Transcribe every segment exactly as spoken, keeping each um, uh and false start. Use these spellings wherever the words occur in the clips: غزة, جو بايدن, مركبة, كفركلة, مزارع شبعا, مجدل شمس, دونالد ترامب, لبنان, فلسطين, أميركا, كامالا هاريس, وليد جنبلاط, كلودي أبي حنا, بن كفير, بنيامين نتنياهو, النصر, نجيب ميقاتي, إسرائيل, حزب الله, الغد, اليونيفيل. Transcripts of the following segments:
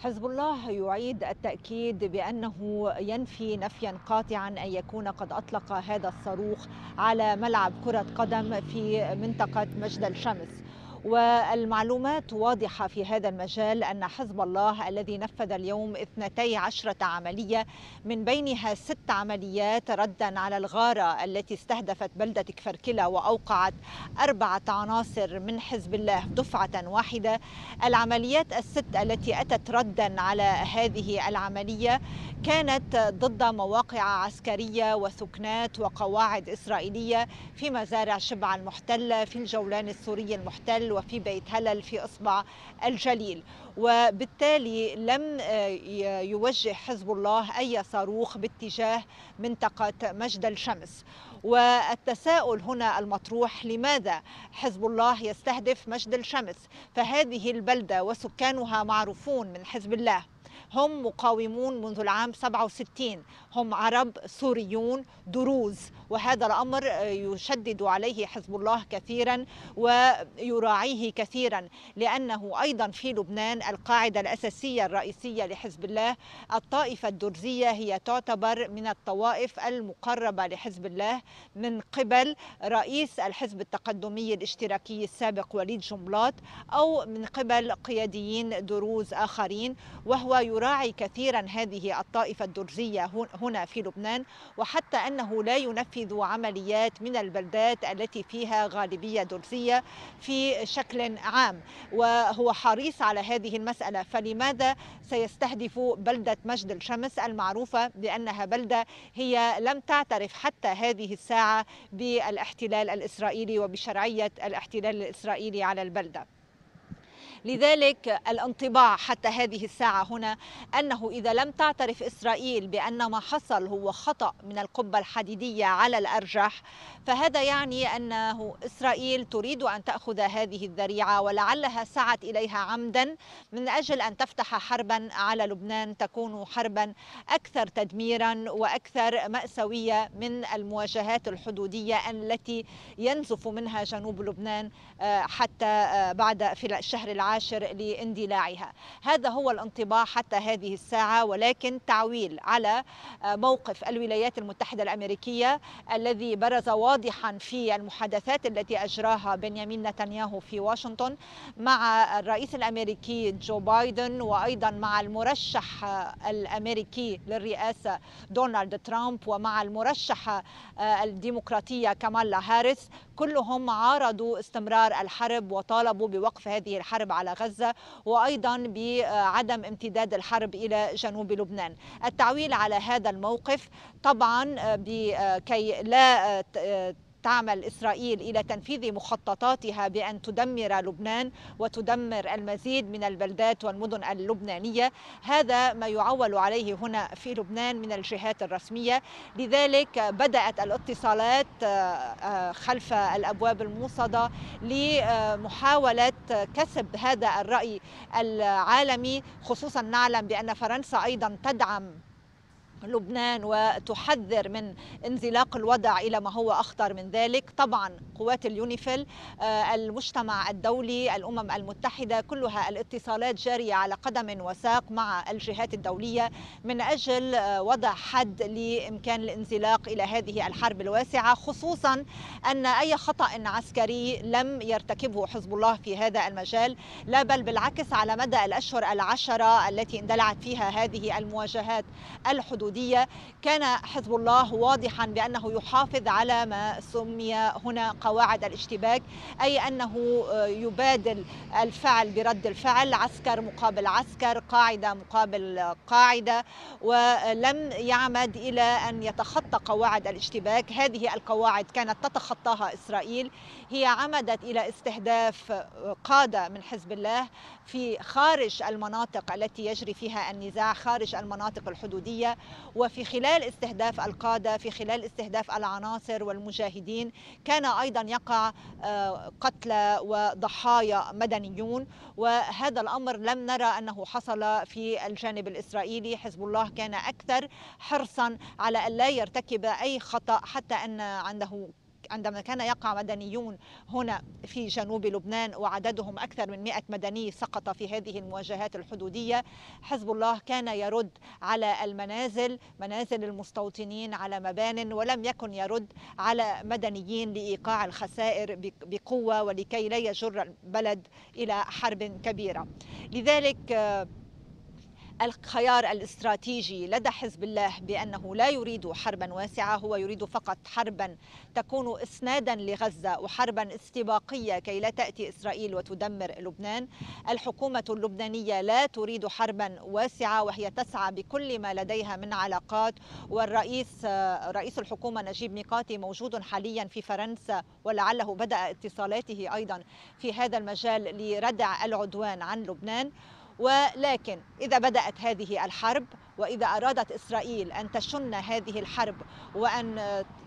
حزب الله يعيد التأكيد بأنه ينفي نفيا قاطعا أن يكون قد أطلق هذا الصاروخ على ملعب كرة قدم في منطقة مجدل شمس، والمعلومات واضحة في هذا المجال. أن حزب الله الذي نفذ اليوم اثنتي عشرة عملية من بينها ست عمليات ردا على الغارة التي استهدفت بلدة كفركلة وأوقعت أربعة عناصر من حزب الله دفعة واحدة. العمليات الست التي أتت ردا على هذه العملية كانت ضد مواقع عسكرية وسكنات وقواعد إسرائيلية في مزارع شبعا المحتلة، في الجولان السوري المحتل، وفي بيت هلل في إصبع الجليل. وبالتالي لم يوجه حزب الله أي صاروخ باتجاه منطقة مجدل شمس. والتساؤل هنا المطروح، لماذا حزب الله يستهدف مجدل شمس؟ فهذه البلدة وسكانها معروفون من حزب الله، هم مقاومون منذ العام سبعة وستين، هم عرب سوريون دروز، وهذا الأمر يشدد عليه حزب الله كثيرا ويراعيه كثيرا، لأنه أيضا في لبنان القاعدة الأساسية الرئيسية لحزب الله الطائفة الدرزية هي تعتبر من الطوائف المقربة لحزب الله من قبل رئيس الحزب التقدمي الاشتراكي السابق وليد جنبلاط أو من قبل قياديين دروز آخرين، وهو يراعي كثيرا هذه الطائفة الدرزية هنا في لبنان، وحتى أنه لا ينفذ عمليات من البلدات التي فيها غالبية درزية في شكل عام، وهو حريص على هذه المسألة. فلماذا سيستهدف بلدة مجدل شمس المعروفة بأنها بلدة هي لم تعترف حتى هذه الساعة بالاحتلال الإسرائيلي وبشرعية الاحتلال الإسرائيلي على البلدة؟ لذلك الانطباع حتى هذه الساعة هنا أنه إذا لم تعترف إسرائيل بأن ما حصل هو خطأ من القبة الحديدية على الأرجح، فهذا يعني أنه إسرائيل تريد أن تأخذ هذه الذريعة، ولعلها سعت إليها عمدا من أجل أن تفتح حربا على لبنان تكون حربا أكثر تدميرا وأكثر مأسوية من المواجهات الحدودية التي ينزف منها جنوب لبنان حتى بعد في الشهر العام لاندلاعها. هذا هو الانطباع حتى هذه الساعة، ولكن تعويل على موقف الولايات المتحدة الأمريكية الذي برز واضحا في المحادثات التي أجراها بنيامين نتنياهو في واشنطن مع الرئيس الأمريكي جو بايدن، وأيضا مع المرشح الأمريكي للرئاسة دونالد ترامب، ومع المرشحة الديمقراطية كامالا هاريس، كلهم عارضوا استمرار الحرب وطالبوا بوقف هذه الحرب على غزة، وأيضا بعدم امتداد الحرب إلى جنوب لبنان. التعويل على هذا الموقف طبعا بكي لا تعمل إسرائيل إلى تنفيذ مخططاتها بأن تدمر لبنان وتدمر المزيد من البلدات والمدن اللبنانية. هذا ما يعول عليه هنا في لبنان من الجهات الرسمية. لذلك بدأت الاتصالات خلف الأبواب الموصدة لمحاولة كسب هذا الرأي العالمي، خصوصا نعلم بأن فرنسا أيضا تدعم لبنان وتحذر من انزلاق الوضع إلى ما هو أخطر من ذلك. طبعا قوات اليونيفيل، المجتمع الدولي، الأمم المتحدة، كلها الاتصالات جارية على قدم وساق مع الجهات الدولية من أجل وضع حد لإمكان الانزلاق إلى هذه الحرب الواسعة، خصوصا أن أي خطأ عسكري لم يرتكبه حزب الله في هذا المجال، لا بل بالعكس، على مدى الأشهر العشرة التي اندلعت فيها هذه المواجهات الحدودية كان حزب الله واضحا بأنه يحافظ على ما سمي هنا قواعد الاشتباك، أي أنه يبادل الفعل برد الفعل، عسكر مقابل عسكر، قاعدة مقابل قاعدة، ولم يعمد إلى أن يتخطى قواعد الاشتباك. هذه القواعد كانت تتخطاها إسرائيل، هي عمدت إلى استهداف قادة من حزب الله في خارج المناطق التي يجري فيها النزاع، خارج المناطق الحدودية، وفي خلال استهداف القادة، في خلال استهداف العناصر والمجاهدين، كان أيضا يقع قتلى وضحايا مدنيون، وهذا الأمر لم نرى أنه حصل في الجانب الإسرائيلي. حزب الله كان أكثر حرصا على أن لا يرتكب أي خطأ، حتى أن عنده عندما كان يقع مدنيون هنا في جنوب لبنان وعددهم أكثر من مئة مدني سقط في هذه المواجهات الحدودية، حزب الله كان يرد على المنازل، منازل المستوطنين، على مبان، ولم يكن يرد على مدنيين لإيقاع الخسائر بقوة ولكي لا يجر البلد إلى حرب كبيرة. لذلك الخيار الاستراتيجي لدى حزب الله بأنه لا يريد حربا واسعة، هو يريد فقط حربا تكون إسنادا لغزة وحربا استباقية كي لا تأتي إسرائيل وتدمر لبنان. الحكومة اللبنانية لا تريد حربا واسعة وهي تسعى بكل ما لديها من علاقات، والرئيس رئيس الحكومة نجيب ميقاتي موجود حاليا في فرنسا ولعله بدأ اتصالاته أيضا في هذا المجال لردع العدوان عن لبنان. ولكن إذا بدأت هذه الحرب وإذا أرادت إسرائيل أن تشن هذه الحرب وأن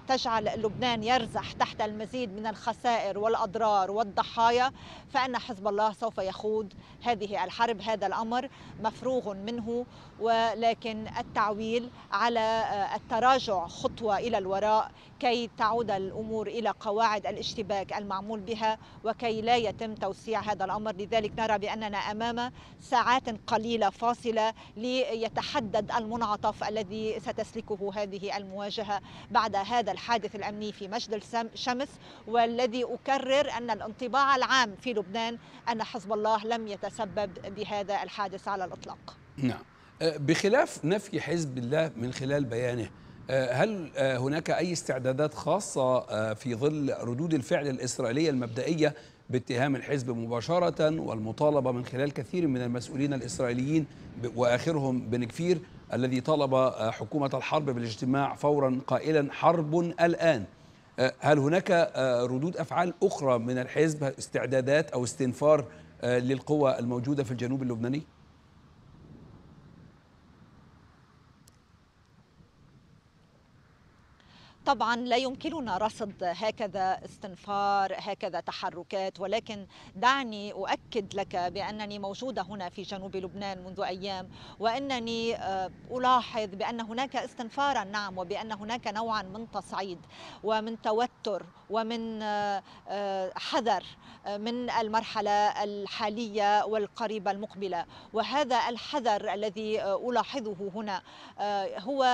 تجعل لبنان يرزح تحت المزيد من الخسائر والأضرار والضحايا، فإن حزب الله سوف يخوض هذه الحرب. هذا الأمر مفروغ منه، ولكن التعويل على التراجع خطوة إلى الوراء كي تعود الأمور إلى قواعد الاشتباك المعمول بها وكي لا يتم توسيع هذا الأمر. لذلك نرى بأننا أمام ساعات قليلة فاصلة ليتحدد المنعطف الذي ستسلكه هذه المواجهة بعد هذا الحادث الأمني في مجدل شمس، والذي أكرر أن الانطباع العام في لبنان أن حزب الله لم يتسبب بهذا الحادث على الإطلاق. نعم، بخلاف نفي حزب الله من خلال بيانه، هل هناك أي استعدادات خاصة في ظل ردود الفعل الإسرائيلية المبدئية باتهام الحزب مباشرة والمطالبة من خلال كثير من المسؤولين الإسرائيليين وآخرهم بن كفير الذي طالب حكومة الحرب بالاجتماع فورا قائلا حرب الآن؟ هل هناك ردود أفعال أخرى من الحزب، استعدادات أو استنفار للقوى الموجودة في الجنوب اللبناني؟ طبعا لا يمكننا رصد هكذا استنفار، هكذا تحركات، ولكن دعني أؤكد لك بأنني موجودة هنا في جنوب لبنان منذ أيام، وأنني ألاحظ بأن هناك استنفارا، نعم، وبأن هناك نوعا من تصعيد ومن توتر ومن حذر من المرحلة الحالية والقريبة المقبلة. وهذا الحذر الذي ألاحظه هنا هو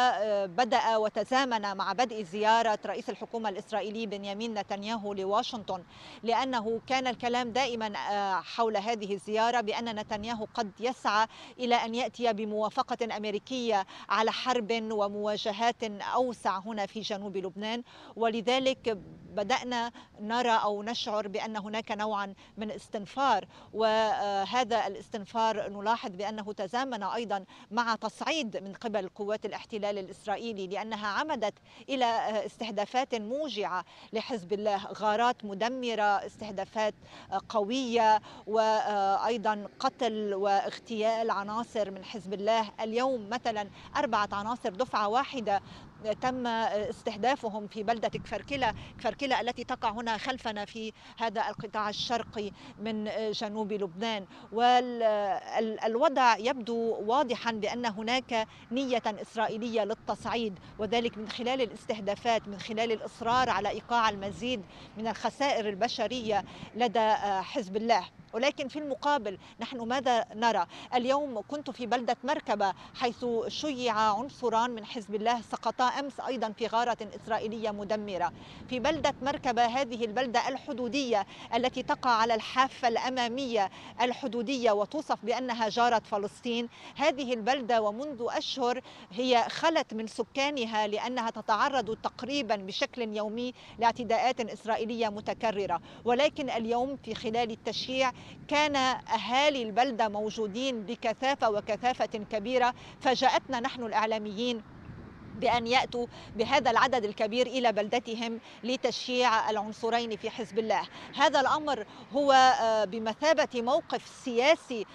بدأ وتزامن مع بدء زيارة زيارة رئيس الحكومة الإسرائيلي بنيامين نتنياهو لواشنطن، لأنه كان الكلام دائما حول هذه الزيارة بأن نتنياهو قد يسعى إلى أن يأتي بموافقة أمريكية على حرب ومواجهات أوسع هنا في جنوب لبنان. ولذلك بدأنا نرى أو نشعر بأن هناك نوعا من استنفار، وهذا الاستنفار نلاحظ بأنه تزامن أيضا مع تصعيد من قبل قوات الاحتلال الإسرائيلي، لأنها عمدت إلى استهدافات موجعة لحزب الله، غارات مدمرة، استهدافات قوية، وأيضا قتل واغتيال عناصر من حزب الله. اليوم مثلا أربعة عناصر دفعة واحدة تم استهدافهم في بلدة كفركلة، كفركلة التي تقع هنا خلفنا في هذا القطاع الشرقي من جنوب لبنان. والوضع يبدو واضحا بأن هناك نية إسرائيلية للتصعيد، وذلك من خلال الاستهدافات، من خلال الإصرار على إيقاع المزيد من الخسائر البشرية لدى حزب الله. ولكن في المقابل نحن ماذا نرى؟ اليوم كنت في بلدة مركبة حيث شيع عنصران من حزب الله، سقطا أمس أيضا في غارة إسرائيلية مدمرة. في بلدة مركبة، هذه البلدة الحدودية التي تقع على الحافة الأمامية الحدودية وتوصف بأنها جارة فلسطين، هذه البلدة ومنذ أشهر هي خلت من سكانها لأنها تتعرض تقريبا بشكل يومي لاعتداءات إسرائيلية متكررة. ولكن اليوم في خلال التشييع كان أهالي البلدة موجودين بكثافة وكثافة كبيرة، فجاءتنا نحن الإعلاميين بأن يأتوا بهذا العدد الكبير إلى بلدتهم لتشييع العنصرين في حزب الله. هذا الأمر هو بمثابة موقف سياسي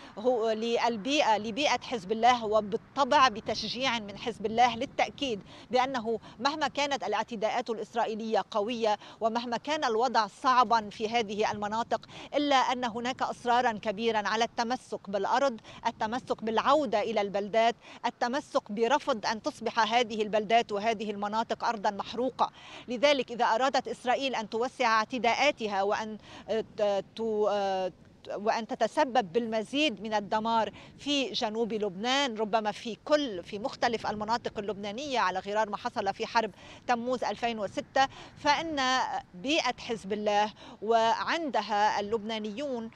للبيئة، لبيئة حزب الله، وبالطبع بتشجيع من حزب الله للتأكيد بأنه مهما كانت الاعتداءات الإسرائيلية قوية ومهما كان الوضع صعبا في هذه المناطق، إلا أن هناك إصرارا كبيرا على التمسك بالأرض، التمسك بالعودة إلى البلدات، التمسك برفض أن تصبح هذه البلدات وهذه المناطق أرضا محروقة. لذلك إذا أرادت إسرائيل أن توسع اعتداءاتها وأن وأن تتسبب بالمزيد من الدمار في جنوب لبنان، ربما في كل في مختلف المناطق اللبنانية على غرار ما حصل في حرب تموز ألفين وستة، فإن بيئة حزب الله وعندها اللبنانيون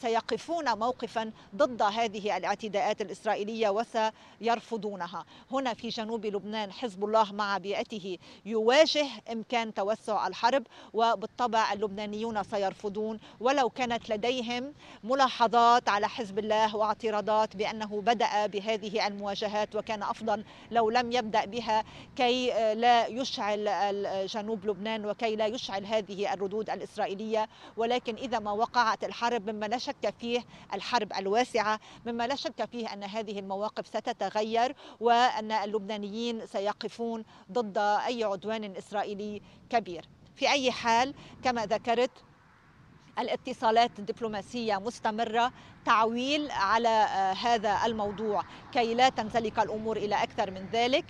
سيقفون موقفا ضد هذه الاعتداءات الإسرائيلية وسيرفضونها. هنا في جنوب لبنان حزب الله مع بيئته يواجه إمكان توسع الحرب، وبالطبع اللبنانيون سيرفضون، ولو كانت لديهم ملاحظات على حزب الله واعتراضات بأنه بدأ بهذه المواجهات وكان أفضل لو لم يبدأ بها كي لا يشعل جنوب لبنان وكي لا يشعل هذه الردود الإسرائيلية. ولكن إذا ما وقعت الحرب، مما لا شك فيه، الحرب الواسعة، مما لا شك فيه أن هذه المواقف ستتغير، وأن اللبنانيين سيقفون ضد أي عدوان إسرائيلي كبير. في أي حال، كما ذكرت، الاتصالات الدبلوماسية مستمرة، تعويل على هذا الموضوع كي لا تنزلق الأمور إلى أكثر من ذلك.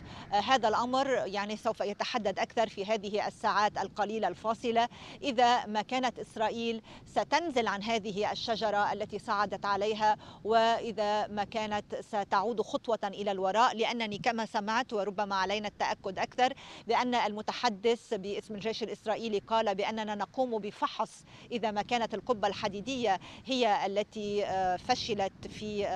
هذا الأمر يعني سوف يتحدد أكثر في هذه الساعات القليلة الفاصلة، إذا ما كانت إسرائيل ستنزل عن هذه الشجرة التي صعدت عليها، وإذا ما كانت ستعود خطوة إلى الوراء. لأنني كما سمعت، وربما علينا التأكد أكثر، بأن المتحدث باسم الجيش الإسرائيلي قال بأننا نقوم بفحص إذا ما كانت القبة الحديدية هي التي فشلت في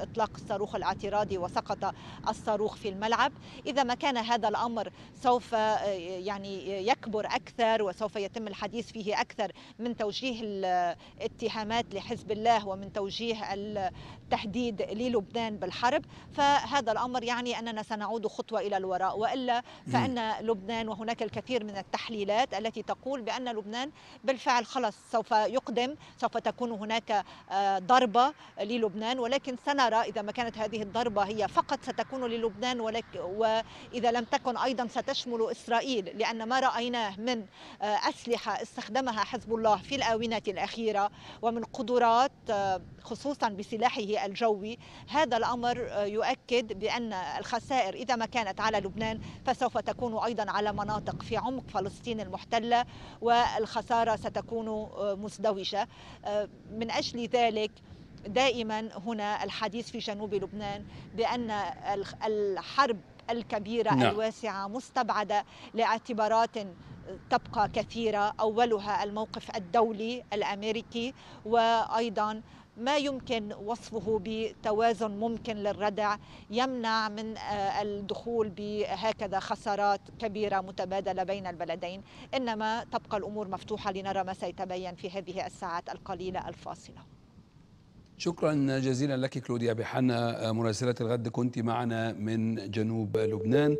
إطلاق الصاروخ الاعتراضي وسقط الصاروخ في الملعب. إذا ما كان هذا الأمر سوف يعني يكبر أكثر وسوف يتم الحديث فيه أكثر، من توجيه الاتهامات لحزب الله ومن توجيه التهديد للبنان بالحرب، فهذا الأمر يعني أننا سنعود خطوة إلى الوراء. وإلا فإن لبنان، وهناك الكثير من التحليلات التي تقول بأن لبنان بالفعل خلص سوف يقدم، سوف تكون هناك ضرب ضربة للبنان، ولكن سنرى إذا ما كانت هذه الضربة هي فقط ستكون للبنان، وإذا لم تكن أيضا ستشمل إسرائيل. لأن ما رأيناه من أسلحة استخدمها حزب الله في الآونة الأخيرة ومن قدرات، خصوصا بسلاحه الجوي، هذا الأمر يؤكد بأن الخسائر إذا ما كانت على لبنان فسوف تكون أيضا على مناطق في عمق فلسطين المحتلة، والخسارة ستكون مزدوجة. من أجل ذلك دائما هنا الحديث في جنوب لبنان بأن الحرب الكبيرة لا. الواسعة مستبعدة لاعتبارات تبقى كثيرة، أولها الموقف الدولي الأمريكي، وأيضا ما يمكن وصفه بتوازن ممكن للردع يمنع من الدخول بهكذا خسارات كبيرة متبادلة بين البلدين. إنما تبقى الأمور مفتوحة لنرى ما سيتبين في هذه الساعات القليلة الفاصلة. شكرا جزيلا لك كلودي أبي حنا، مراسلة الغد، كنت معنا من جنوب لبنان.